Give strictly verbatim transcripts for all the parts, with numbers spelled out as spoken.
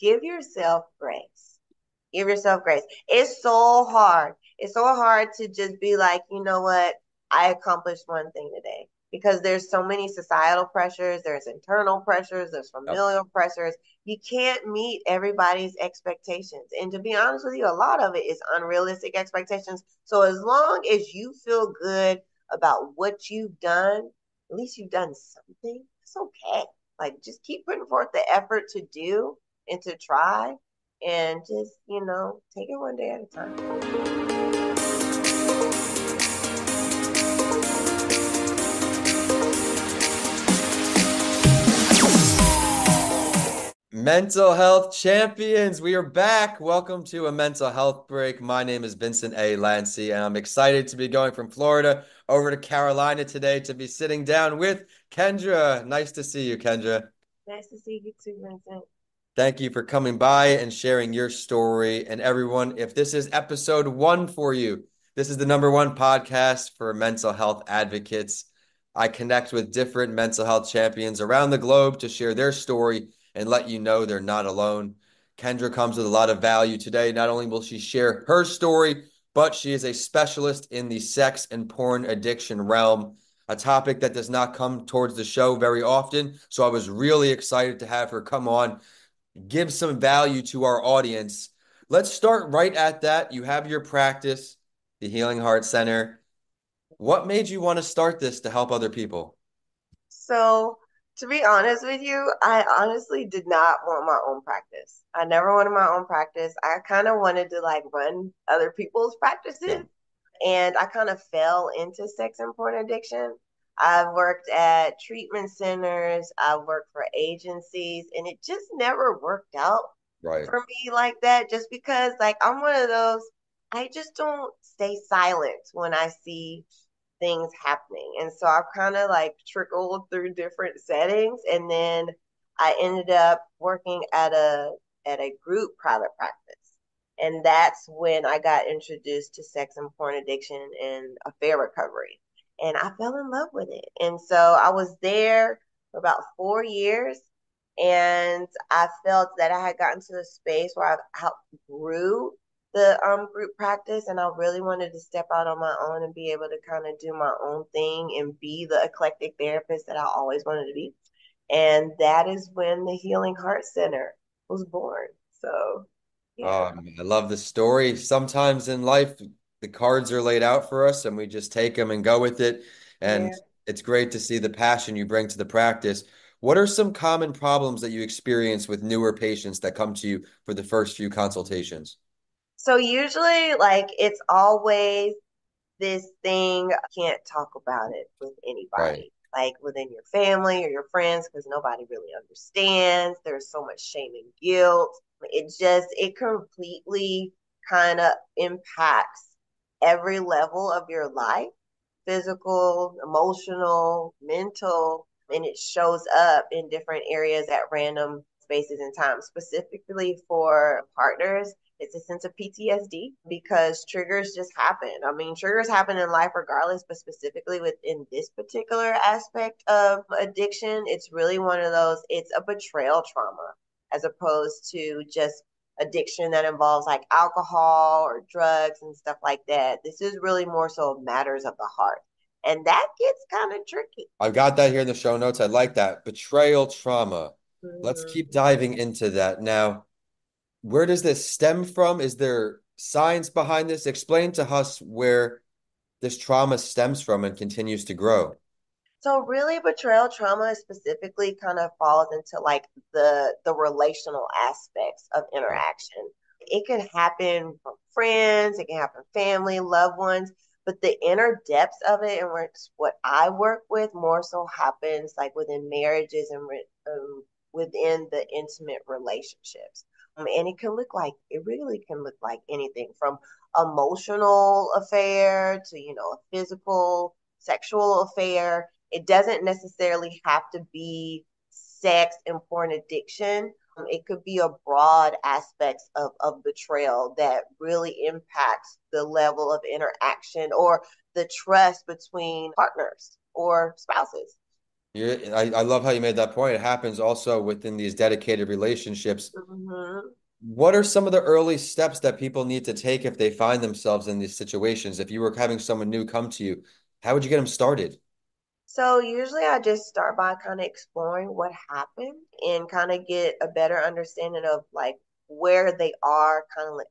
give yourself grace. Give yourself grace. It's so hard. It's so hard to just be like, you know what? I accomplished one thing today, because there's so many societal pressures. There's internal pressures. There's familial yep. pressures. You can't meet everybody's expectations. And to be honest with you, a lot of it is unrealistic expectations. So as long as you feel good about what you've done, at least you've done something. It's okay. Like, just keep putting forth the effort to do and to try, and just, you know, take it one day at a time. Mental health champions, we are back. Welcome to a mental health break. My name is Vincent A. Lanci, and I'm excited to be going from Florida over to Carolina today to be sitting down with Kendra. Nice to see you, Kendra. Nice to see you too, Vincent. Thank you for coming by and sharing your story. And everyone, if this is episode one for you, this is the number one podcast for mental health advocates. I connect with different mental health champions around the globe to share their story and let you know they're not alone. Kendra comes with a lot of value today. Not only will she share her story, but she is a specialist in the sex and porn addiction realm, a topic that does not come towards the show very often. So I was really excited to have her come on, give some value to our audience. Let's start right at that. You have your practice, the Healing Heart Center. What made you want to start this to help other people? So... To be honest with you, I honestly did not want my own practice. I never wanted my own practice. I kind of wanted to like run other people's practices. And I kind of fell into sex and porn addiction. I've worked at treatment centers. I've worked for agencies, and it just never worked out right for me like that. Just because like I'm one of those, I just don't stay silent when I see things happening. And so I've kind of like trickled through different settings. And then I ended up working at a, at a group private practice. And that's when I got introduced to sex and porn addiction and affair recovery. And I fell in love with it. And so I was there for about four years. And I felt that I had gotten to a space where I outgrew the um, group practice, and I really wanted to step out on my own and be able to kind of do my own thing and be the eclectic therapist that I always wanted to be. And that is when the Healing Heart Center was born. So, yeah. Oh, I love the story. Sometimes in life, the cards are laid out for us and we just take them and go with it. And yeah. It's great to see the passion you bring to the practice. What are some common problems that you experience with newer patients that come to you for the first few consultations? So usually, like, it's always this thing, can't talk about it with anybody, right. Like within your family or your friends, because nobody really understands. There's so much shame and guilt. It just, it completely kind of impacts every level of your life, physical, emotional, mental, and it shows up in different areas at random spaces and times, specifically for partners. It's a sense of P T S D because triggers just happen. I mean, triggers happen in life regardless, but specifically within this particular aspect of addiction, it's really one of those, it's a betrayal trauma as opposed to just addiction that involves like alcohol or drugs and stuff like that. This is really more so matters of the heart. And that gets kind of tricky. I've got that here in the show notes. I like that. Betrayal trauma. Mm-hmm. Let's keep diving into that now. Where does this stem from? Is there science behind this? Explain to us where this trauma stems from and continues to grow. So really, betrayal trauma specifically kind of falls into like the, the relational aspects of interaction. It can happen from friends, it can happen family, loved ones, but the inner depths of it and what I work with more so happens like within marriages and re- um, within the intimate relationships. And it can look like, it really can look like anything from emotional affair to, you know, a physical, sexual affair. It doesn't necessarily have to be sex and porn addiction. It could be a broad aspects of, of betrayal that really impacts the level of interaction or the trust between partners or spouses. You're, I, I love how you made that point. It happens also within these dedicated relationships. Mm-hmm. What are some of the early steps that people need to take if they find themselves in these situations? If you were having someone new come to you, how would you get them started? So usually I just start by kind of exploring what happened and kind of get a better understanding of like where they are kind of like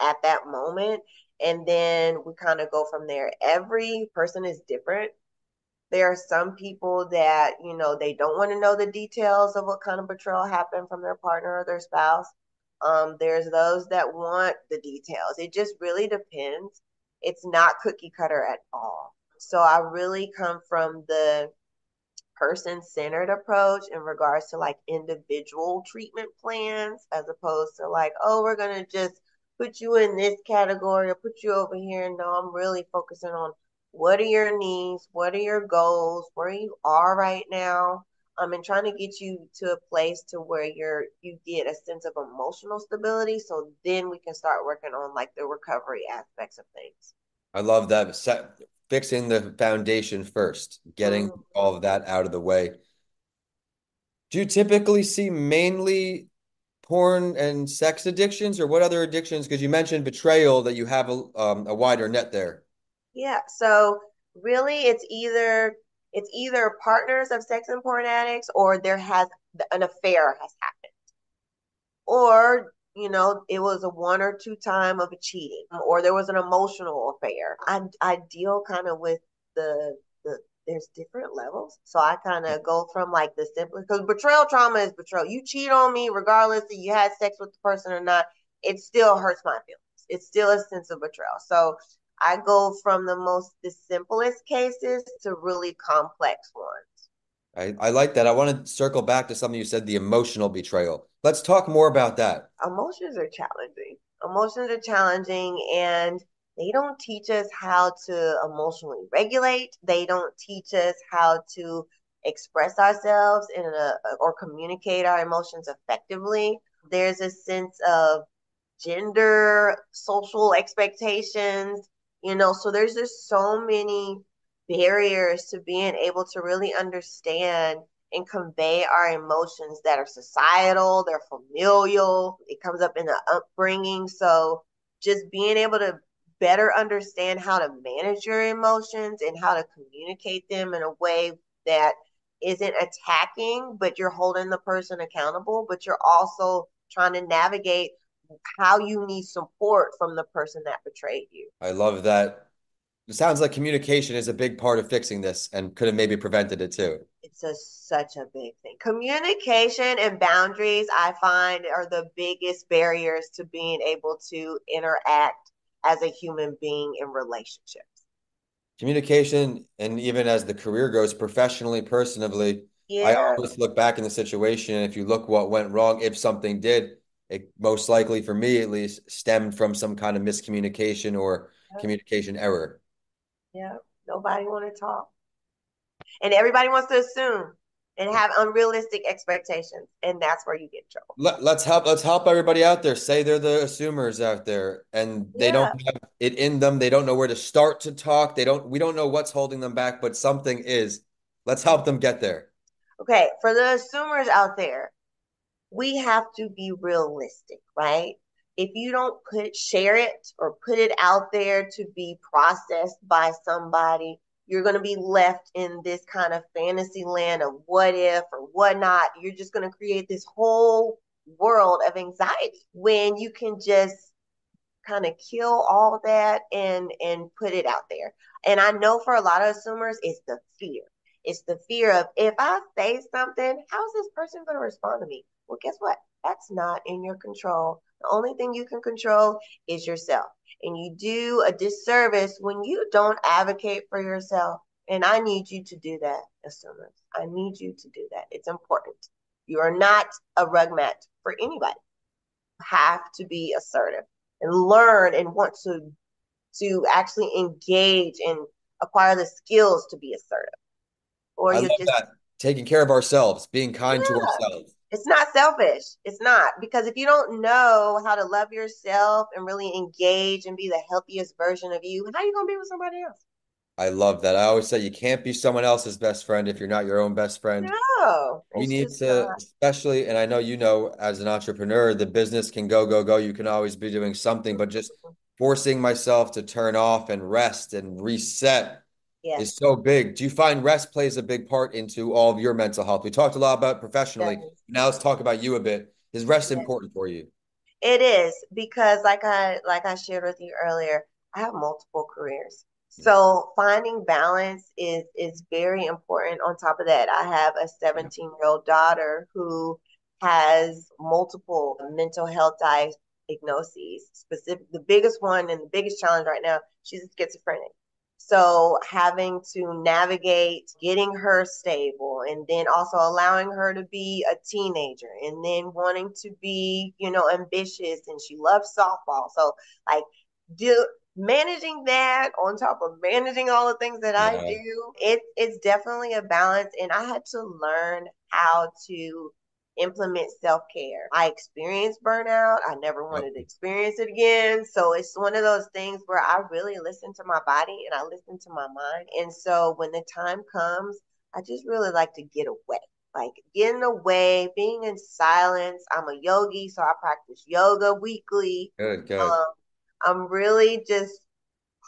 at that moment. And then we kind of go from there. Every person is different. There are some people that, you know, they don't want to know the details of what kind of betrayal happened from their partner or their spouse. Um, there's those that want the details. It just really depends. It's not cookie cutter at all. So I really come from the person-centered approach in regards to like individual treatment plans, as opposed to like, oh, we're going to just put you in this category or put you over here. No, I'm really focusing on what are your needs? What are your goals? Where you are right now? Um, and trying to get you to a place to where you're, you get a sense of emotional stability. So then we can start working on like the recovery aspects of things. I love that. Set, fixing the foundation first, getting mm-hmm. all of that out of the way. Do you typically see mainly porn and sex addictions, or what other addictions? Because you mentioned betrayal, that you have a, um, a wider net there. Yeah. So really it's either, it's either partners of sex and porn addicts, or there has an affair has happened, or, you know, it was a one or two time of a cheating, or there was an emotional affair. I, I deal kind of with the, the, there's different levels. So I kind of go from like the simple, because betrayal trauma is betrayal. You cheat on me, regardless if you had sex with the person or not, it still hurts my feelings. It's still a sense of betrayal. So I go from the most, the simplest cases to really complex ones. I, I like that. I want to circle back to something you said, the emotional betrayal. Let's talk more about that. Emotions are challenging. Emotions are challenging, and they don't teach us how to emotionally regulate. They don't teach us how to express ourselves in a, or communicate our emotions effectively. There's a sense of gender, social expectations. You know, so there's just so many barriers to being able to really understand and convey our emotions that are societal, they're familial, it comes up in the upbringing. So just being able to better understand how to manage your emotions and how to communicate them in a way that isn't attacking, but you're holding the person accountable, but you're also trying to navigate how you need support from the person that betrayed you. I love that. It sounds like communication is a big part of fixing this, and could have maybe prevented it too. It's a, such a big thing. Communication and boundaries, I find, are the biggest barriers to being able to interact as a human being in relationships. Communication, and even as the career goes, professionally, personally, yeah. I always look back in the situation, and if you look what went wrong, if something did, it most likely, for me at least, stemmed from some kind of miscommunication or yeah. communication error. Yeah, nobody want to talk. And everybody wants to assume and have unrealistic expectations. And that's where you get trouble. Let, let's help Let's help everybody out there. Say they're the assumers out there, and they yeah. don't have it in them. They don't know where to start to talk. They don't. We don't know what's holding them back, but something is. Let's help them get there. Okay, for the assumers out there, we have to be realistic, right? If you don't put share it or put it out there to be processed by somebody, you're going to be left in this kind of fantasy land of what if or what not. You're just going to create this whole world of anxiety when you can just kind of kill all that and, and put it out there. And I know for a lot of assumers, it's the fear. It's the fear of, if I say something, how's this person going to respond to me? Well, guess what? That's not in your control. The only thing you can control is yourself. And you do a disservice when you don't advocate for yourself. And I need you to do that, assumers. I need you to do that. It's important. You are not a rug mat for anybody. You have to be assertive and learn and want to, to actually engage and acquire the skills to be assertive. Or I love just, that. Taking care of ourselves, being kind yeah. to ourselves. It's not selfish. It's not. Because if you don't know how to love yourself and really engage and be the healthiest version of you, how are you going to be with somebody else? I love that. I always say you can't be someone else's best friend if you're not your own best friend. No. You need to, not. especially, and I know you know, as an entrepreneur, the business can go, go, go. You can always be doing something, but just forcing myself to turn off and rest and reset yes. is so big. Do you find rest plays a big part into all of your mental health? We talked a lot about professionally. Yes. Now let's talk about you a bit. Is rest yes. important for you? It is, because like I, like I shared with you earlier, I have multiple careers. So finding balance is is very important. On top of that, I have a seventeen-year-old daughter who has multiple mental health diagnoses. Specific, the biggest one and the biggest challenge right now, she's a schizophrenic. So having to navigate getting her stable, and then also allowing her to be a teenager, and then wanting to be, you know, ambitious, and she loves softball. So like, do. managing that on top of managing all the things that yeah. I do, it, it's definitely a balance. And I had to learn how to implement self-care. I experienced burnout. I never wanted to experience it again. So it's one of those things where I really listen to my body and I listen to my mind. And so when the time comes, I just really like to get away. Like getting away, being in silence. I'm a yogi, so I practice yoga weekly. Good, good. Um, I'm really just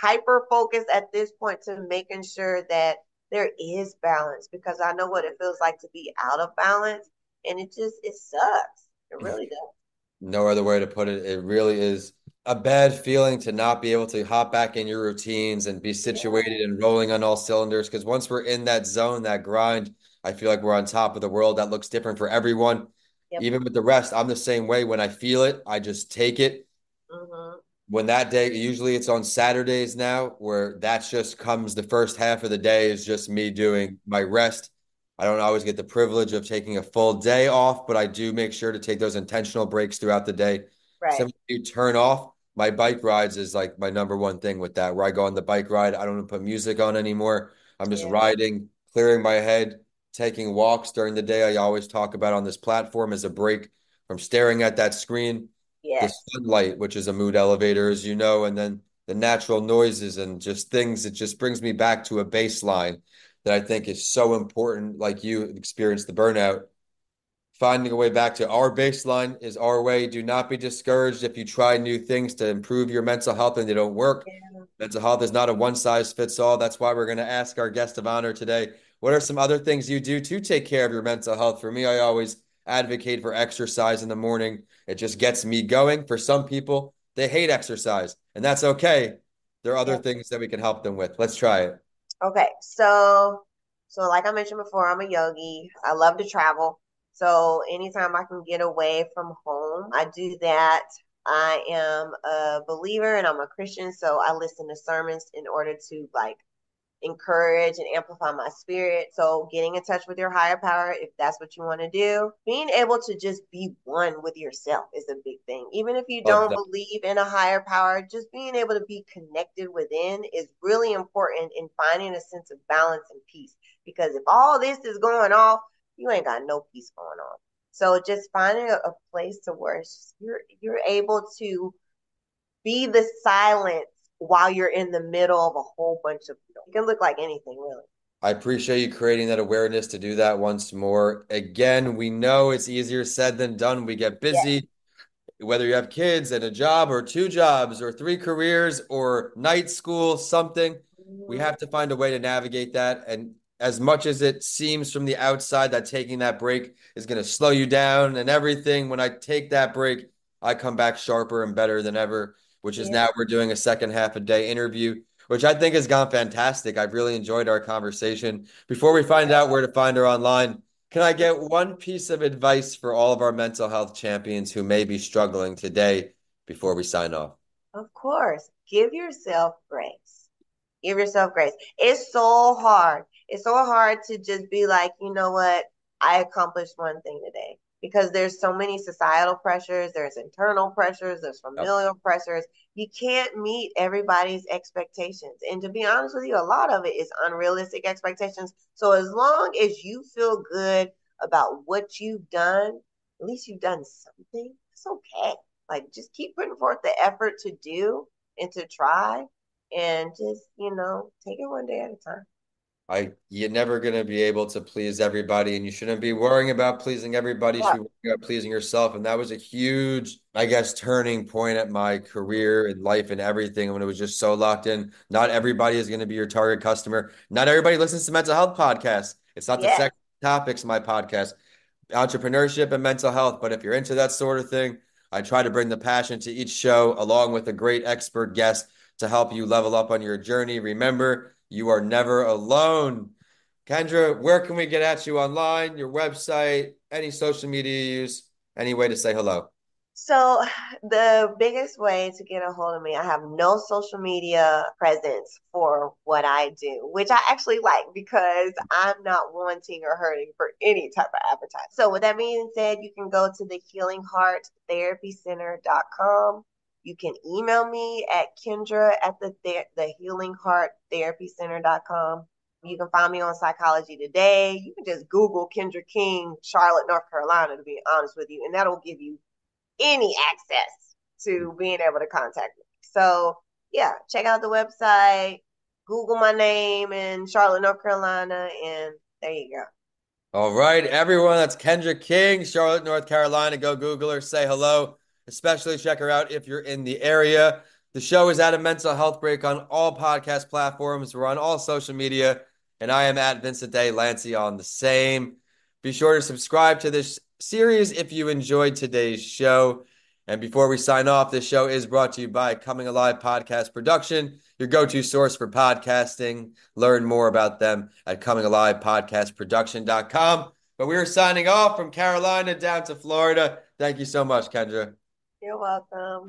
hyper-focused at this point to making sure that there is balance, because I know what it feels like to be out of balance, and it just, it sucks. It really does. No other way to put it. It really is a bad feeling to not be able to hop back in your routines and be situated yeah. and rolling on all cylinders, because once we're in that zone, that grind, I feel like we're on top of the world. That looks different for everyone. Yep. Even with the rest, I'm the same way. When I feel it, I just take it. Mm-hmm. When that day, usually it's on Saturdays now, where that just comes, the first half of the day is just me doing my rest. I don't always get the privilege of taking a full day off, but I do make sure to take those intentional breaks throughout the day. Right. Some of you turn off. My bike rides is like my number one thing with that, where I go on the bike ride. I don't put music on anymore. I'm just yeah. riding, clearing my head, taking walks during the day. I always talk about on this platform as a break from staring at that screen. Yes. The sunlight, which is a mood elevator, as you know, and then the natural noises and just things. It just brings me back to a baseline that I think is so important. Like you experienced the burnout, finding a way back to our baseline is our way. Do not be discouraged if you try new things to improve your mental health and they don't work. Yeah. Mental health is not a one size fits all. That's why we're going to ask our guest of honor today, what are some other things you do to take care of your mental health? For me, I always advocate for exercise in the morning. It just gets me going. For some people, they hate exercise, and that's okay. There are other yeah. things that we can help them with. Let's try it. Okay. So, so like I mentioned before, I'm a yogi. I love to travel. So anytime I can get away from home, I do that. I am a believer and I'm a Christian. So I listen to sermons in order to like encourage and amplify my spirit. So getting in touch with your higher power, if that's what you want to do, being able to just be one with yourself is a big thing. Even if you don't oh, believe in a higher power, just being able to be connected within is really important in finding a sense of balance and peace, because if all this is going off, you ain't got no peace going on. So just finding a, a place to where you're you're able to be the silence while you're in the middle of a whole bunch of people. It can look like anything, really. I appreciate you creating that awareness to do that once more. Again, we know it's easier said than done. We get busy, yeah. whether you have kids and a job or two jobs or three careers or night school, something. Mm-hmm. We have to find a way to navigate that. And as much as it seems from the outside that taking that break is going to slow you down and everything, when I take that break, I come back sharper and better than ever. Which is yeah. now we're doing a second half a day interview, which I think has gone fantastic. I've really enjoyed our conversation. Before we find out where to find her online, can I get one piece of advice for all of our mental health champions who may be struggling today before we sign off? Of course. Give yourself grace. Give yourself grace. It's so hard. It's so hard to just be like, you know what? I accomplished one thing today. Because there's so many societal pressures, there's internal pressures, there's familial yep. pressures. You can't meet everybody's expectations. And to be honest with you, a lot of it is unrealistic expectations. So as long as you feel good about what you've done, at least you've done something, it's okay. Like, just keep putting forth the effort to do and to try. and just, you know, take it one day at a time. I, you're never going to be able to please everybody, and you shouldn't be worrying about pleasing everybody. Yeah. You should be worrying about pleasing yourself. And that was a huge, I guess, turning point at my career and life and everything, when it was just so locked in. Not everybody is going to be your target customer. Not everybody listens to mental health podcasts. It's not yeah. the sexy topics, my podcast, entrepreneurship and mental health. But if you're into that sort of thing, I try to bring the passion to each show along with a great expert guest to help you level up on your journey. Remember, you are never alone. Kendra, where can we get at you online, your website, any social media you use, any way to say hello? So the biggest way to get a hold of me, I have no social media presence for what I do, which I actually like, because I'm not wanting or hurting for any type of advertising. So with that being said, you can go to the Healing Heart Therapy Center dot com. You can email me at Kendra at the, the Healing Heart Therapy Center dot com. You can find me on Psychology Today. You can just Google Kendra King, Charlotte, North Carolina, to be honest with you, and that'll give you any access to being able to contact me. So, yeah, check out the website, Google my name in Charlotte, North Carolina, and there you go. All right, everyone, that's Kendra King, Charlotte, North Carolina. Go Google her, say hello. Especially check her out if you're in the area. The show is at a mental health break on all podcast platforms. We're on all social media. And I am at Vincent A. Lanci on the same. Be sure to subscribe to this series if you enjoyed today's show. And before we sign off, this show is brought to you by Coming Alive Podcast Production, your go-to source for podcasting. Learn more about them at coming alive podcast production dot com. But we are signing off from Carolina down to Florida. Thank you so much, Kendra. You're welcome.